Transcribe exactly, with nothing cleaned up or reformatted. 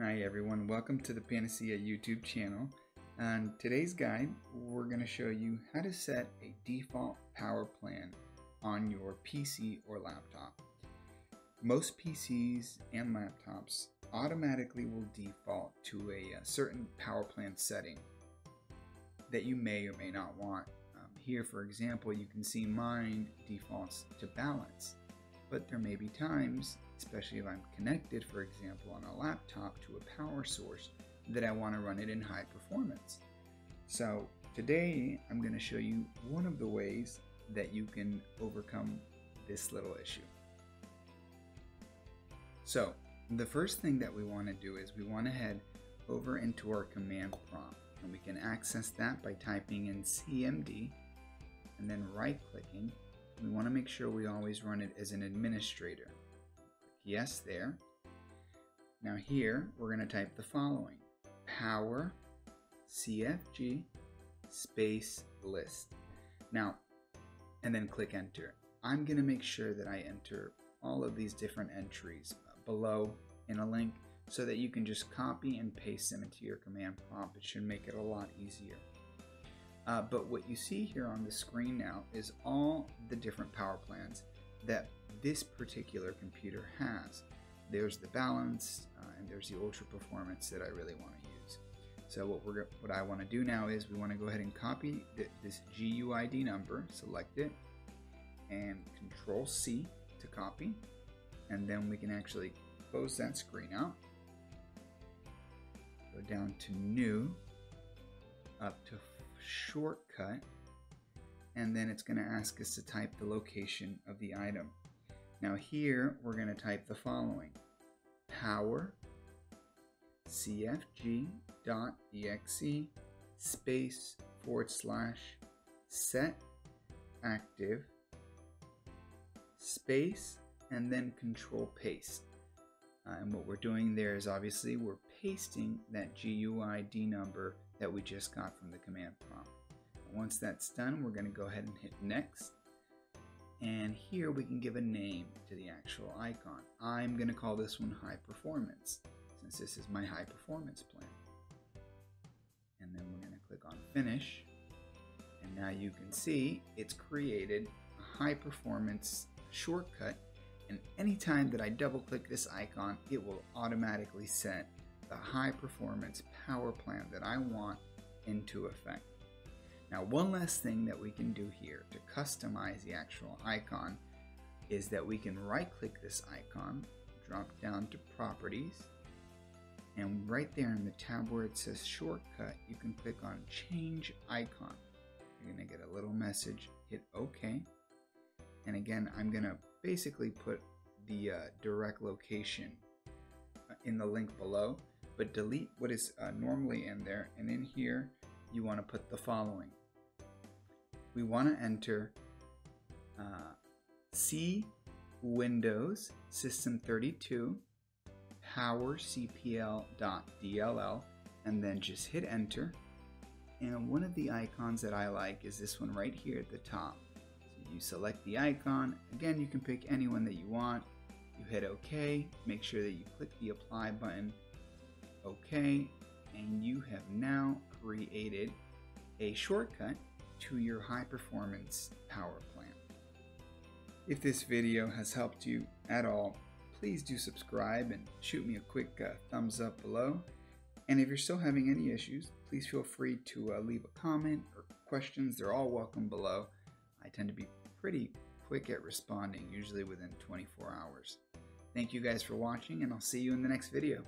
Hi everyone, welcome to the Panacea YouTube channel. On today's guide, we're going to show you how to set a default power plan on your P C or laptop. Most P Cs and laptops automatically will default to a, a certain power plan setting that you may or may not want. Um, here, for example, you can see mine defaults to balance, but there may be times, especially if I'm connected, for example, on a laptop to a power source, that I want to run it in high performance. So today I'm going to show you one of the ways that you can overcome this little issue. So the first thing that we want to do is we want to head over into our command prompt, and we can access that by typing in C M D and then right clicking. We want to make sure we always run it as an administrator. Yes there. Now here we're going to type the following: powercfg space list. Now, and then click enter. I'm going to make sure that I enter all of these different entries below in a link so that you can just copy and paste them into your command prompt. It should make it a lot easier. Uh, but what you see here on the screen now is all the different power plans that this particular computer has. There's the balance uh, and there's the ultra performance that I really want to use. So what we're what I want to do now is we want to go ahead and copy th this G U I D number, select it, and Control C to copy, and then we can actually close that screen out. Go down to New, up to Shortcut, and then it's going to ask us to type the location of the item. Now here we're going to type the following: powercfg.exe space forward slash set active space and then control paste. Uh, and what we're doing there is obviously we're pasting that G U I D number that we just got from the command prompt. Once that's done, we're going to go ahead and hit next, and here we can give a name to the actual icon. I'm going to call this one high performance, since this is my high performance plan, and then we're going to click on finish, and now you can see it's created a high performance shortcut, and anytime that I double click this icon, it will automatically set the high performance power plan that I want into effect. Now, one last thing that we can do here to customize the actual icon is that we can right-click this icon, drop down to Properties, and right there in the tab where it says Shortcut, you can click on Change Icon. You're going to get a little message, hit OK, and again, I'm going to basically put the uh, direct location in the link below, but delete what is uh, normally in there, and in here, you want to put the following. We want to enter uh, C Windows System thirty-two PowerCPL.dll, and then just hit enter. And one of the icons that I like is this one right here at the top. So you select the icon. Again, you can pick any one that you want. You hit OK. Make sure that you click the apply button. OK. And you have now created a shortcut to your high performance power plan. If this video has helped you at all, please do subscribe and shoot me a quick uh, thumbs up below. And if you're still having any issues, please feel free to uh, leave a comment or questions. They're all welcome below. I tend to be pretty quick at responding, usually within twenty-four hours. Thank you guys for watching, and I'll see you in the next video.